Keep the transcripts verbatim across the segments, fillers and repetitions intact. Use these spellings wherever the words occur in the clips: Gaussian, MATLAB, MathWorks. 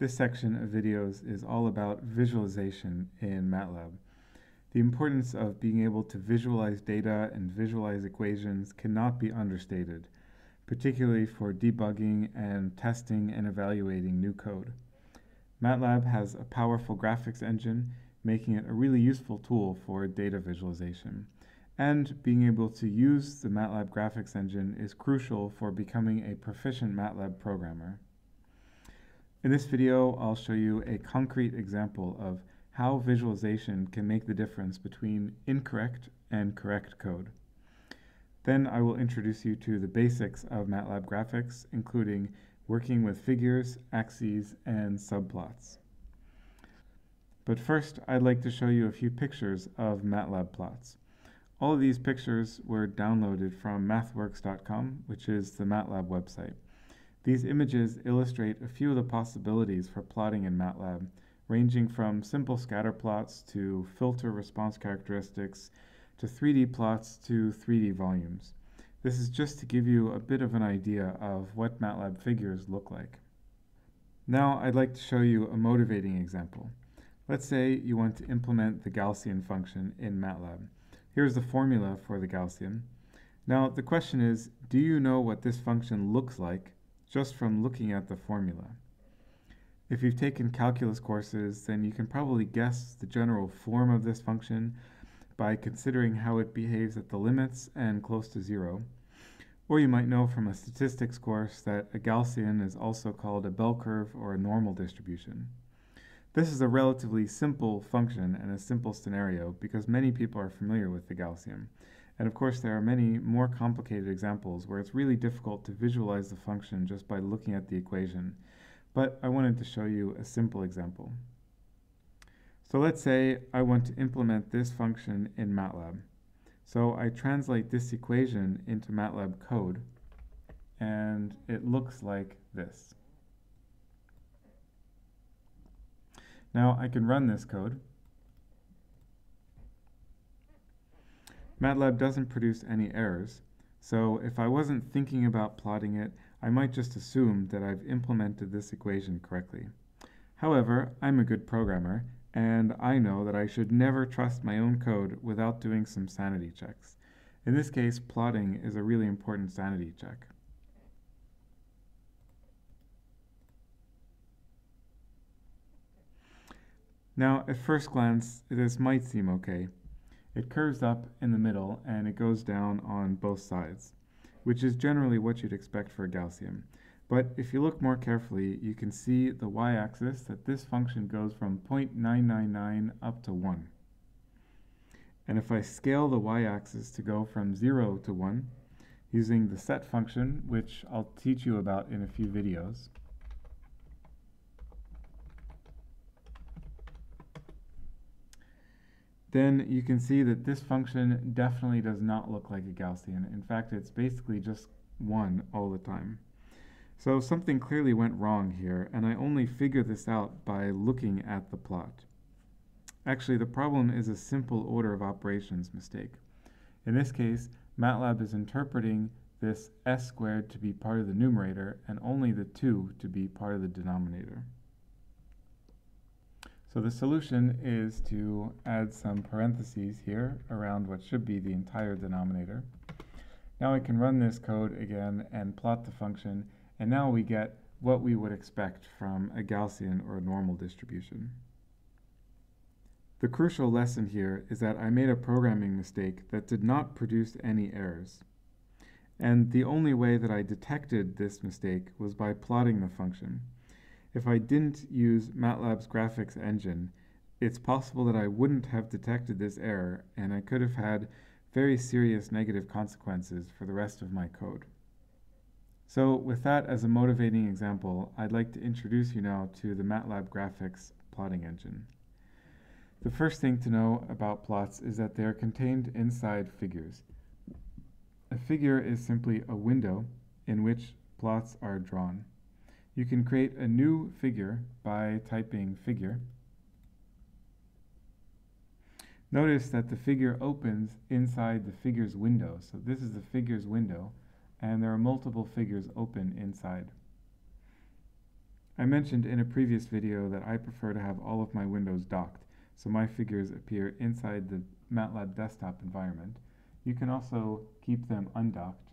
This section of videos is all about visualization in MATLAB. The importance of being able to visualize data and visualize equations cannot be understated, particularly for debugging and testing and evaluating new code. MATLAB has a powerful graphics engine, making it a really useful tool for data visualization. And being able to use the MATLAB graphics engine is crucial for becoming a proficient MATLAB programmer. In this video, I'll show you a concrete example of how visualization can make the difference between incorrect and correct code. Then I will introduce you to the basics of MATLAB graphics, including working with figures, axes, and subplots. But first, I'd like to show you a few pictures of MATLAB plots. All of these pictures were downloaded from MathWorks dot com, which is the MATLAB website. These images illustrate a few of the possibilities for plotting in MATLAB, ranging from simple scatter plots to filter response characteristics to three D plots to three D volumes. This is just to give you a bit of an idea of what MATLAB figures look like. Now I'd like to show you a motivating example. Let's say you want to implement the Gaussian function in MATLAB. Here's the formula for the Gaussian. Now the question is, do you know what this function looks like just from looking at the formula? If you've taken calculus courses, then you can probably guess the general form of this function by considering how it behaves at the limits and close to zero. Or you might know from a statistics course that a Gaussian is also called a bell curve or a normal distribution. This is a relatively simple function and a simple scenario because many people are familiar with the Gaussian. And of course, there are many more complicated examples where it's really difficult to visualize the function just by looking at the equation. But I wanted to show you a simple example. So let's say I want to implement this function in MATLAB. So I translate this equation into MATLAB code, and it looks like this. Now I can run this code. MATLAB doesn't produce any errors, so if I wasn't thinking about plotting it, I might just assume that I've implemented this equation correctly. However, I'm a good programmer, and I know that I should never trust my own code without doing some sanity checks. In this case, plotting is a really important sanity check. Now, at first glance, this might seem okay. It curves up in the middle and it goes down on both sides, which is generally what you'd expect for a Gaussian. But if you look more carefully, you can see the y-axis that this function goes from zero point nine nine nine up to one. And if I scale the y-axis to go from zero to one, using the set function, which I'll teach you about in a few videos, then you can see that this function definitely does not look like a Gaussian. In fact, it's basically just one all the time. So something clearly went wrong here, and I only figure this out by looking at the plot. Actually, the problem is a simple order of operations mistake. In this case, MATLAB is interpreting this s squared to be part of the numerator and only the two to be part of the denominator. So the solution is to add some parentheses here around what should be the entire denominator. Now I can run this code again and plot the function. And now we get what we would expect from a Gaussian or a normal distribution. The crucial lesson here is that I made a programming mistake that did not produce any errors. And the only way that I detected this mistake was by plotting the function. If I didn't use MATLAB's graphics engine, it's possible that I wouldn't have detected this error, and I could have had very serious negative consequences for the rest of my code. So with that as a motivating example, I'd like to introduce you now to the MATLAB graphics plotting engine. The first thing to know about plots is that they are contained inside figures. A figure is simply a window in which plots are drawn. You can create a new figure by typing figure. Notice that the figure opens inside the figure's window. So this is the figure's window, and there are multiple figures open inside. I mentioned in a previous video that I prefer to have all of my windows docked, so my figures appear inside the MATLAB desktop environment. You can also keep them undocked,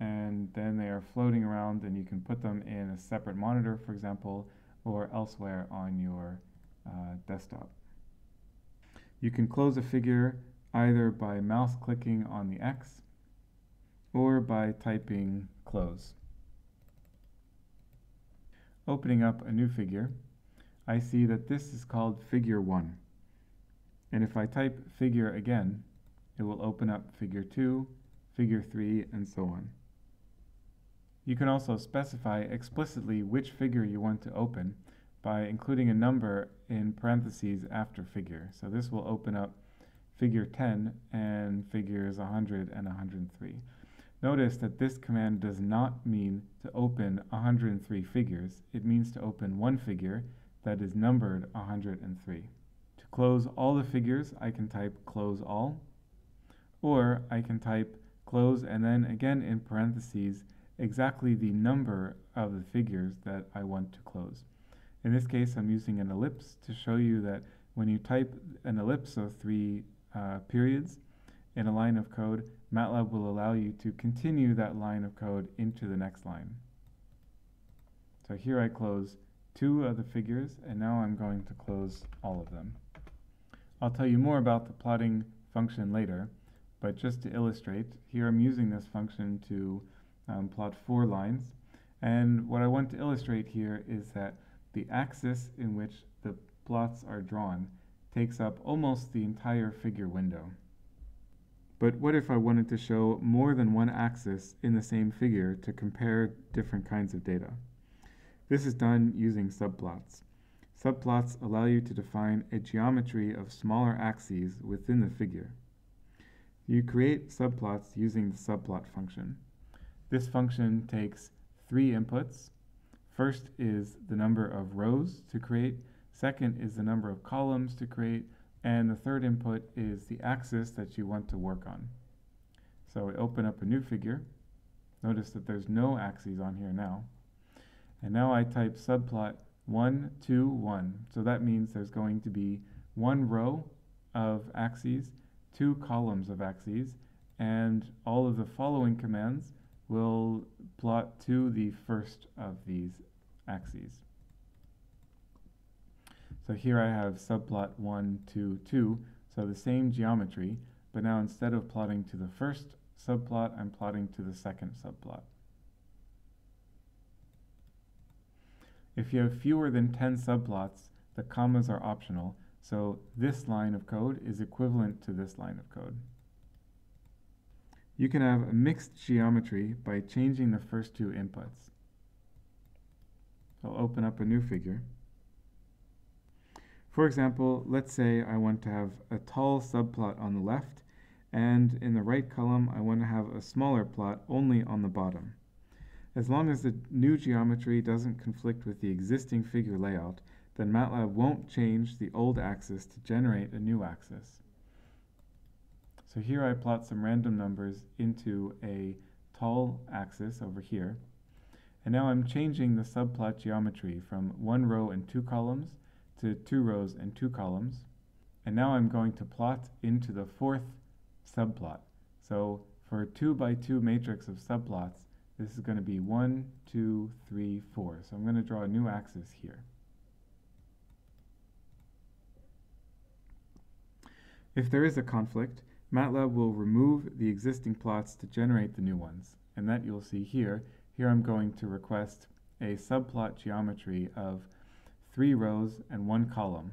and then they are floating around, and you can put them in a separate monitor, for example, or elsewhere on your uh, desktop. You can close a figure either by mouse clicking on the X or by typing close. Opening up a new figure, I see that this is called figure one. And if I type figure again, it will open up figure two, figure three, and so on. You can also specify explicitly which figure you want to open by including a number in parentheses after figure. So this will open up figure ten and figures one hundred and one hundred three. Notice that this command does not mean to open one hundred three figures. It means to open one figure that is numbered one hundred three. To close all the figures, I can type close all, or I can type close and then again in parentheses exactly the number of the figures that I want to close. In this case, I'm using an ellipse to show you that when you type an ellipse of three uh, periods in a line of code, MATLAB will allow you to continue that line of code into the next line. So here I close two of the figures, and now I'm going to close all of them. I'll tell you more about the plotting function later, but just to illustrate, here I'm using this function to um, plot four lines, and what I want to illustrate here is that the axis in which the plots are drawn takes up almost the entire figure window. But what if I wanted to show more than one axis in the same figure to compare different kinds of data? This is done using subplots. Subplots allow you to define a geometry of smaller axes within the figure. You create subplots using the subplot function. This function takes three inputs. First is the number of rows to create, second is the number of columns to create, and the third input is the axis that you want to work on. So we open up a new figure. Notice that there's no axes on here now. And now I type subplot one, two, one. So that means there's going to be one row of axes, two columns of axes, and all of the following commands will plot to the first of these axes. So here I have subplot one, two, two, so the same geometry, but now instead of plotting to the first subplot, I'm plotting to the second subplot. If you have fewer than ten subplots, the commas are optional, so this line of code is equivalent to this line of code. You can have a mixed geometry by changing the first two inputs. I'll open up a new figure. For example, let's say I want to have a tall subplot on the left, and in the right column I want to have a smaller plot only on the bottom. As long as the new geometry doesn't conflict with the existing figure layout, then MATLAB won't change the old axis to generate a new axis. So here I plot some random numbers into a tall axis over here, and now I'm changing the subplot geometry from one row and two columns to two rows and two columns, and now I'm going to plot into the fourth subplot. So for a two by two matrix of subplots, this is going to be one, two, three, four. So I'm going to draw a new axis here. If there is a conflict, MATLAB will remove the existing plots to generate the new ones, and that you'll see here. Here I'm going to request a subplot geometry of three rows and one column.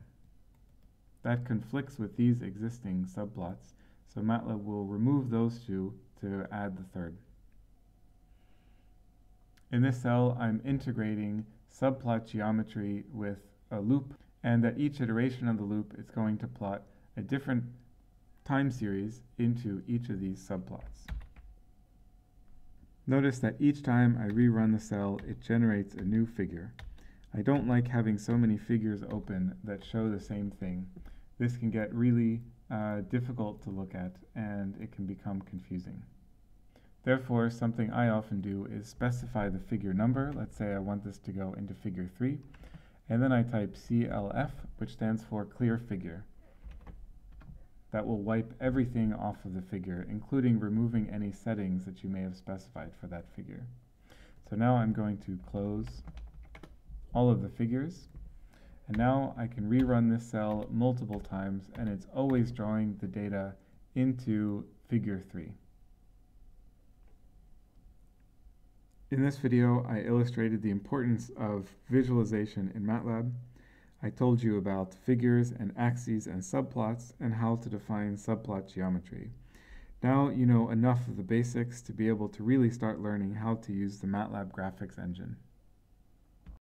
That conflicts with these existing subplots, so MATLAB will remove those two to add the third. In this cell, I'm integrating subplot geometry with a loop, and at each iteration of the loop, it's going to plot a different time series into each of these subplots. Notice that each time I rerun the cell, it generates a new figure. I don't like having so many figures open that show the same thing. This can get really uh, difficult to look at, and it can become confusing. Therefore, something I often do is specify the figure number. Let's say I want this to go into figure three. And then I type C L F, which stands for clear figure. That will wipe everything off of the figure, including removing any settings that you may have specified for that figure. So now I'm going to close all of the figures. And now I can rerun this cell multiple times, and it's always drawing the data into figure three. In this video, I illustrated the importance of visualization in MATLAB. I told you about figures and axes and subplots and how to define subplot geometry. Now you know enough of the basics to be able to really start learning how to use the MATLAB graphics engine.